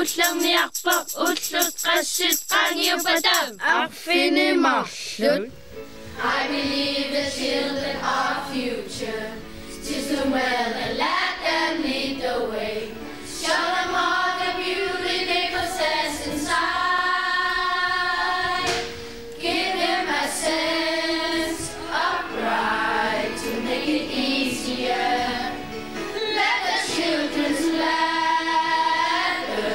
لم يخفق أسلط قشطان يبدأ أخفني محشد. I believe the children are future. Teach them well and let them lead the way. Show them all the beauty they possess inside. Give them a sense of pride to make it easier. Let the children's ladder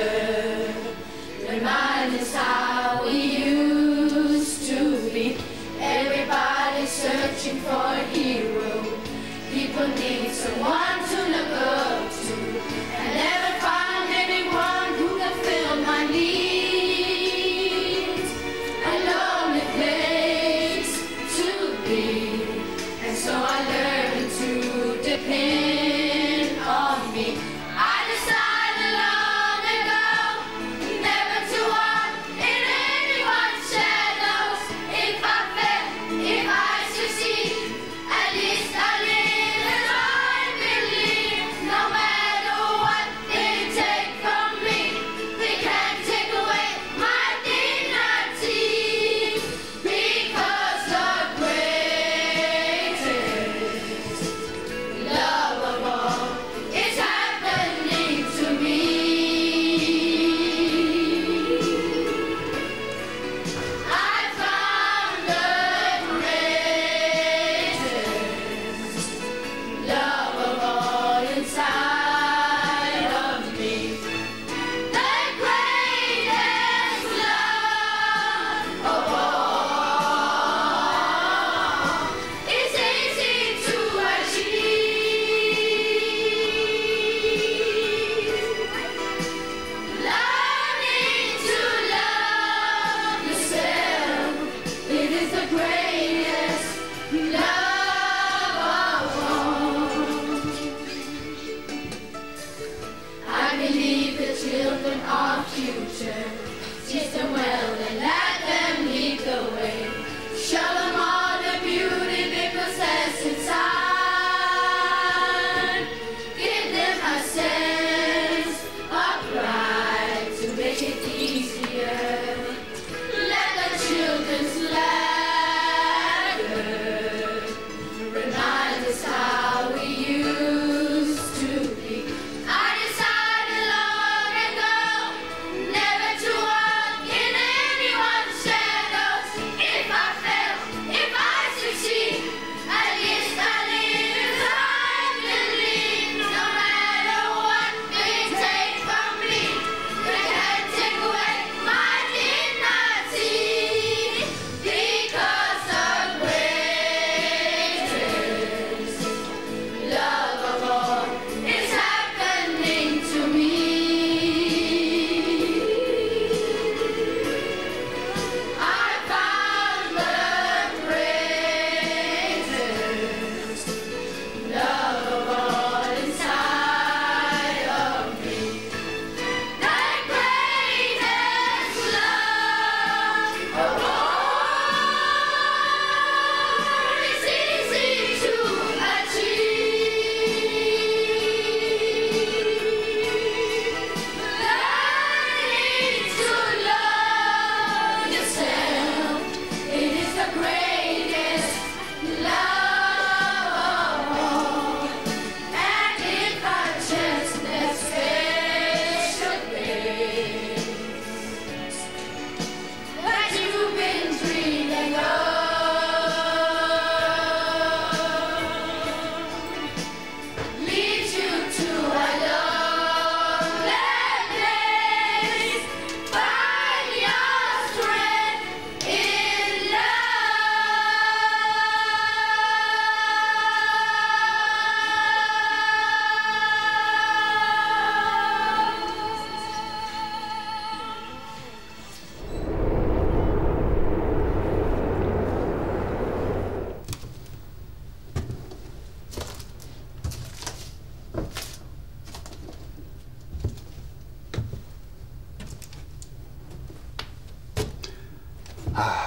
remind us how we used to be. Everybody's searching for a hero. People need someone to look up to. I never find anyone who can fill my needs. A lonely place to be. And so I learned to depend on me. I decided long ago never to walk in anyone's shadows. If I fail, if I succeed, at least I live and I believe. No matter what they take from me, they can't take away my dignity. Because the greatest love of all is happening to me. I found the greatest love of all inside of me. The greatest love of all is easy to achieve. Learning to love yourself, it is the greatest love of all. I believe the children are future. Teach them well and let them lead the way. Show them all the beauty they possess inside. Give them a sense of pride to make it easier. Let the children's ladder remind us how we used to be. I decided long ago never to walk in anyone's shadows. If I fail, if I succeed, at least I live as I believe. No matter what they take from me, they can't take away my dignity. Because the greatest love of all is happening to me. I found the greatest love of all inside of me. The greatest love of all is easy to achieve. Learning to love yourself, it is the greatest love of all.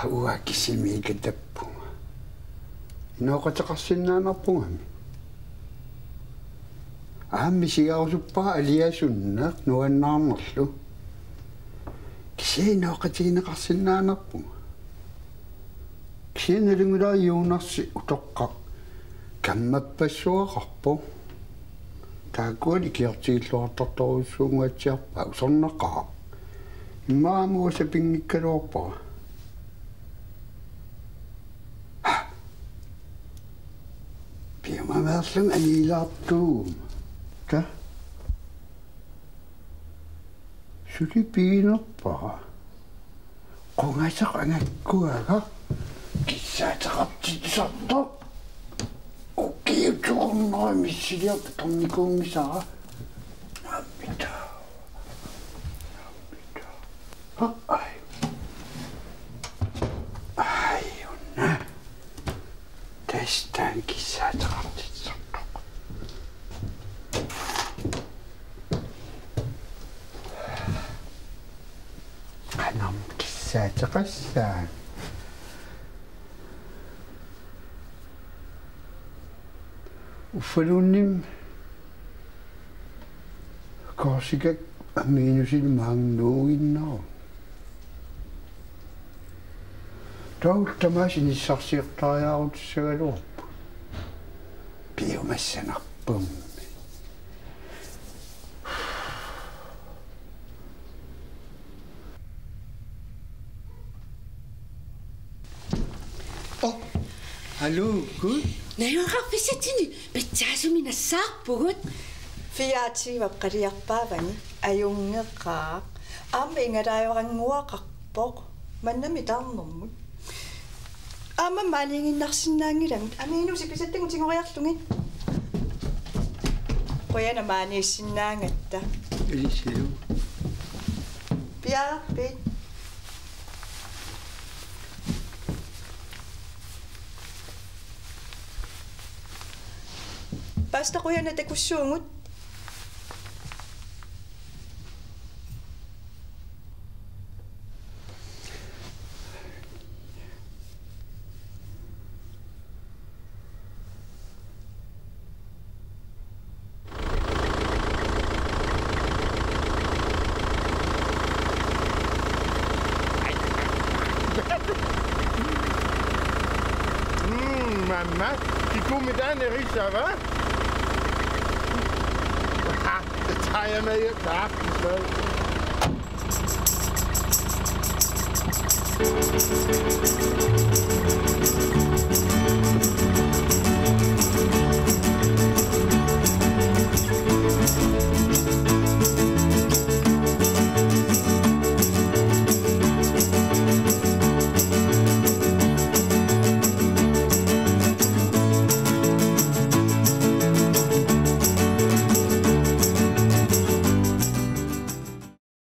And if our chestnut special things that you've been dreaming of leads you to a lonely place, find your strength in love. Huwa kisimil kadappunga. Inokatakasin na napunga. Aham misigaw suppa aliasunnak nuan namaslo. Kishina kajina kasina na po. Kishina ringra yona si utakak. Kamat paswa kapo. Tago di kiyati latato sunga chapa usana ka. Mamo sa pingikero pa. Piyama maslam anilap tum. Ta. Filipino pa. Kung ay sa kanag ko ha, kisa sa kapit sa to. Okay, kung na misiliya patong ko misa. Napita, napita. Ha ay, ayun na. Testan kisa sa kapit sa to. Satasan. Ufalunim Korsika aminusil mangnuin no. Tau tamas nisarsiqtaya utsalup. Biomassanarpum. Hello, good. Now you're up visiting. But that's me na sapugod. Fiatsi wapkariyak pa bani ayong ngakak. Ambe nga tayo ang wakakpok. Manamitam mo. Ama malingin naksinangirang. Aminu si piseting kung singoyak tungin. Kuya naman ay sinangat ta. Eliseo. Pia, pit. Basta ko yan na tekusungot. Maman, tu comes dans les riches, ça va? I am a doctor.